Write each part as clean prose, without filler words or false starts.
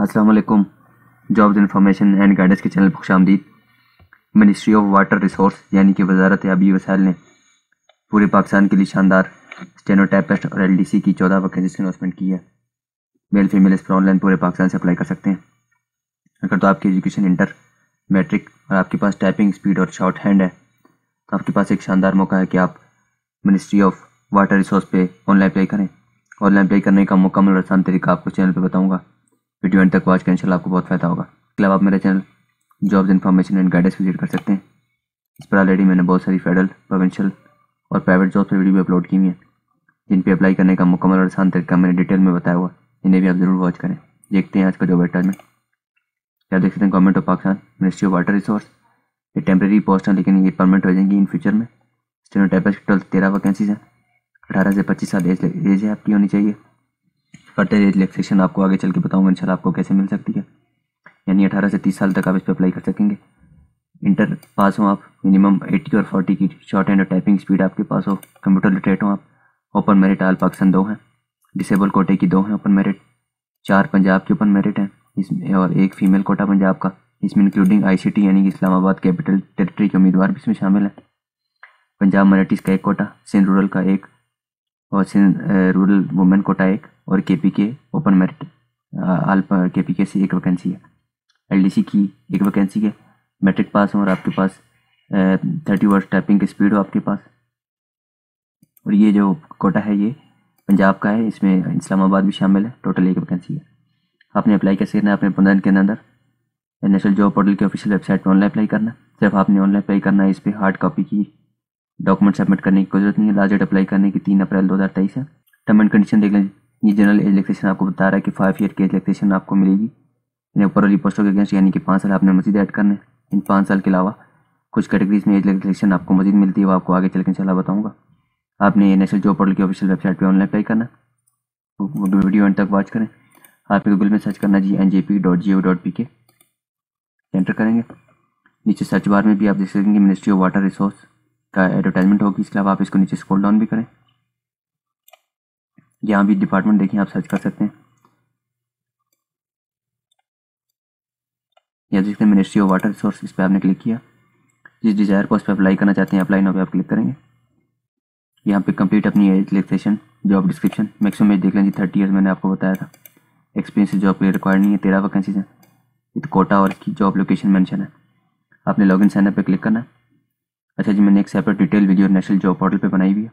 अस्सलाम वालेकुम। Jobs information and guidance के चैनल पर खुशामदीद। मिनिस्ट्री ऑफ वाटर रिसोर्स यानी कि वजारत आबी वसाइल ने पूरे पाकिस्तान के लिए शानदार स्टेनोटाइपिस्ट और एलडीसी की 14 वैकेंसी अनाउंसमेंट की है। मेल फीमेल इस पर ऑनलाइन पूरे पाकिस्तान से अप्लाई कर सकते हैं। अगर तो आपकी एजुकेशन इंटर मैट्रिक और आपके पास टाइपिंग स्पीड और शॉर्ट हैंड है तो आपके पास एक शानदार मौका है कि आप मिनिस्ट्री ऑफ वाटर रिसोर्स पे ऑनलाइन अप्लाई करें। ऑनलाइन अप्लाई करने का मुकम्मल आसान तरीका आपको चैनल पे बताऊंगा। वीडियो एंड तक वॉच करें, इंशाल्लाह आपको बहुत फ़ायदा होगा। इसके अलावा आप मेरा channel jobs information and guidance visit कर सकते हैं। इस पर ऑलरेडी मैंने बहुत सारी फेडरल, प्रोविंशियल और प्राइवेट जॉब्स पर वीडियो अपलोड की हुई हैं, जिन पर अप्लाई करने का मुकम्मल और आसान तरीका मैंने डिटेल में बताया हुआ। इन्हें भी आप ज़रूर वॉच करें। देखते हैं आज का जॉब एडवर्टाइजमेंट। आप देख सकते हैं government of Pakistan ministry of water resource. ये टेम्प्रेरी पोस्ट है लेकिन ये परमानेंट हो जाएंगी इन फ्यूचर में। स्टेनोटाइपिस्ट की 13 वैकेंसीज हैं। 18 से 25 साल एज है आपकी होनी चाहिए। फर्दर एज रिलैक्सेशन आपको आगे चल के बताऊँगा इंशाल्लाह आपको कैसे मिल सकती है। यानी 18 से 30 साल तक आप इस पर अप्लाई कर सकेंगे। इंटर पास हों आप, मिनिमम 80 और 40 की शॉर्ट हैंड और टाइपिंग स्पीड आपके पास हो, कंप्यूटर लिटरेट हों आप। ओपन मेरिट आल पाकिस्तान 2 हैं, डिसेबल कोटे की 2 हैं ओपन मेरिट, 4 पंजाब की ओपन मेरिट हैं इसमें और 1 फीमेल कोटा पंजाब का, इसमें इंक्लूडिंग ICT यानी कि इस्लामाबाद कैपिटल टेरिटरी के उम्मीदवार भी इसमें शामिल हैं। पंजाब मराठीज़ का 1 कोटा, सिंध रूरल का 1 और सिंध रूरल वुमेन कोटा 1 और KPK open merit all KPK से 1 वैकेंसी है। LDC की 1 वैकेंसी है। मैट्रिक पास हो और आपके पास 30 वर्ड टाइपिंग की स्पीड हो आपके पास। और ये जो कोटा है ये पंजाब का है, इसमें इस्लामाबाद भी शामिल है। टोटल 1 वैकेंसी है। आपने अप्लाई कैसे करना है? आपने 15 दिन के अंदर नेशनल जॉब पोर्टल की ऑफिशियल वेबसाइट पर ऑनलाइन अप्लाई करना है। सिर्फ आपने ऑनलाइन अप्लाई करना है। इस पर हार्ड कॉपी की डॉक्यूमेंट सबमिट करने की जरूरत नहीं है। लास्ट डेट अप्लाई करने की 3 अप्रैल 2023 है। टर्म एंड कंडीशन देख लें। ये जनरल एज रिलैक्सेशन आपको बता रहा है कि 5 ईयर की एज रिलैक्सेशन आपको मिलेगी। इन्हें ऊपर वाली पोस्टों के अगेंस्ट यानी कि 5 साल आपने मजीद ऐड करने। इन 5 साल के अलावा कुछ कैटेगरीज में एज रिलैक्सेशन आपको मजीद मिलती है, वो आपको आगे चल के इंशाल्लाह बताऊँगा। आपने नेशनल जॉब पोर्टल की ऑफिशियल वेबसाइट पर ऑनलाइन अप्लाई करना। वीडियो एंड तक वॉच करें। आप गूगल में सर्च करना GNJP.gov.pk एंटर करेंगे। नीचे सर्च बार में भी आप देख सकेंगे मिनिस्ट्री ऑफ वाटर रिसोर्स का एडवर्टाइजमेंट होगी। इसके अलावा आप इसको नीचे स्क्रॉल डाउन भी करें, यहाँ भी डिपार्टमेंट देखें आप सर्च कर सकते हैं। यहाँ देखते हैं मिनिस्ट्री ऑफ वाटर रिसोर्स, इस पर आपने क्लिक किया। जिस डिज़ायर पोस्ट पर अप्लाई करना चाहते हैं अप्लाई नाउ पे आप क्लिक करेंगे। यहाँ पे कंप्लीट अपनी age relaxation, job description, maximum age देख लें जी 30 ईयर मैंने आपको बताया था। एक्सपीरियंस जॉब के लिए रिक्वायर्ड नहीं है। 13 वैकेंसीज हैं। विद कोटा और इसकी जॉब लोकेशन मेंशन है। आपने लॉगिन साइन अप पे क्लिक करना है। अच्छा जी, मैंने एक separate detail video national job portal पे बनाई हुई है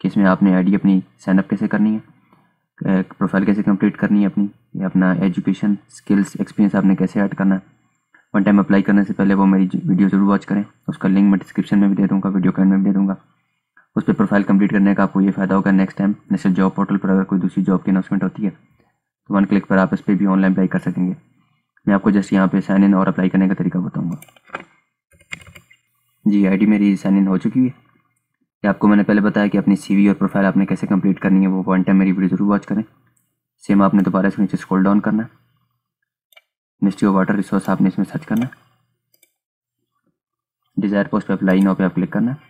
कि इसमें आपने आईडी अपनी साइन अप कैसे करनी है, प्रोफाइल कैसे कंप्लीट करनी है अपनी, अपना एजुकेशन, स्किल्स, एक्सपीरियंस आपने कैसे ऐड करना है। वन टाइम अप्लाई करने से पहले वो मेरी वीडियो ज़रूर वॉच करें। उसका लिंक मैं डिस्क्रिप्शन में भी दे दूँगा, वीडियो के एंड में भी दे दूँगा। उस पर प्रोफाइल कंप्लीट करने का आपको ये फ़ायदा होगा, next time national job portal पर अगर कोई दूसरी जॉब की अनाउंसमेंट होती है तो 1 क्लिक पर आप इस पर भी ऑनलाइन अप्लाई कर सकेंगे। मैं आपको जस्ट यहाँ पे साइन इन और अप्लाई करने का तरीका बताऊँगा। जी, आईडी मेरी साइन इन हो चुकी है। ये आपको मैंने पहले बताया कि अपनी CV और प्रोफाइल आपने कैसे कंप्लीट करनी है, वो वन टाइम मेरी वीडियो ज़रूर वॉच करें। सेम आपने दोबारा इसमें नीचे स्क्रॉल डाउन करना है। मिनिस्ट्री ऑफ वाटर रिसोर्स आपने इसमें सर्च करना है। डिज़ायर पोस्ट पर अप्लाई नाउ पे आप क्लिक करना है।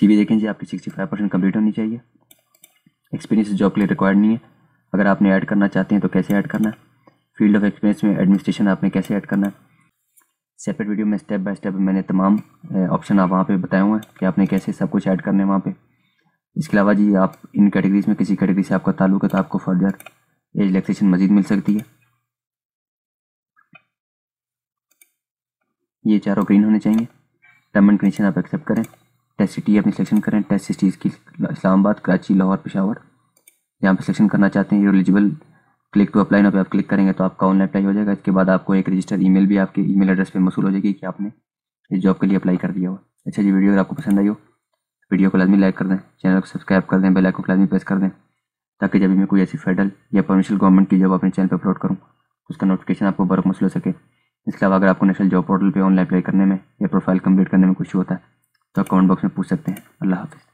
CV देखें जी आपकी 65% कम्प्लीट होनी चाहिए। एक्सपीरियंस जॉब के लिए रिक्वायर्ड नहीं है। अगर आपने ऐड करना चाहते हैं तो कैसे ऐड करना है, फील्ड ऑफ एक्सपीरियंस में एडमिनिस्ट्रेशन आपने कैसे ऐड करना है। सेपरेट वीडियो में स्टेप बाय स्टेप मैंने तमाम ऑप्शन आप वहाँ पे बताए हुए हैं कि आपने कैसे सब कुछ ऐड करना है वहाँ पे। इसके अलावा जी आप इन कैटेगरीज में किसी कैटेगरी से आपका ताल्लुक है तो आपको फर्दर एज रिलैक्सेशन मजीद मिल सकती है। ये चारों ग्रीन होने चाहिए। टर्म एंड कंडीशन आप एक्सेप्ट करें। टेस्ट सिटी अपनी सिलेक्शन करें। टेस्ट सिटीज़ की इस्लामाबाद, कराची, लाहौर, पेशावर, यहाँ पर सिलेक्शन करना चाहते हैं। Eligible click to apply now पे आप क्लिक करेंगे तो आपका ऑनलाइन अप्लाई हो जाएगा। इसके बाद आपको एक रजिस्टर ईमेल भी आपके ईमेल एड्रेस पे मसूल हो जाएगी कि आपने इस जॉब के लिए अप्लाई कर दिया हुआ। अच्छा जी, वीडियो अगर आपको पसंद आई हो वीडियो को लाजमी लाइक कर दें, चैनल को सब्सक्राइब कर दें, बेल आइकन को लाजमी प्रेस कर दें ताकि जब भी मैं कोई ऐसी फेडरल या प्रोविंशियल गवर्नमेंट की जॉब अपने चैनल पर अपलोड करूँ उसका नोटिफिकेशन आपको बरक मसूल हो सके। इसके अलावा अगर आपको नेशनल जॉब पोर्टल पर ऑनलाइन अप्लाई करने में या प्रोफाइल कम्प्लीट करने में कुछ होता है तो आप कमेंट बॉक्स में पूछ सकते हैं। अल्लाह हाफिज़।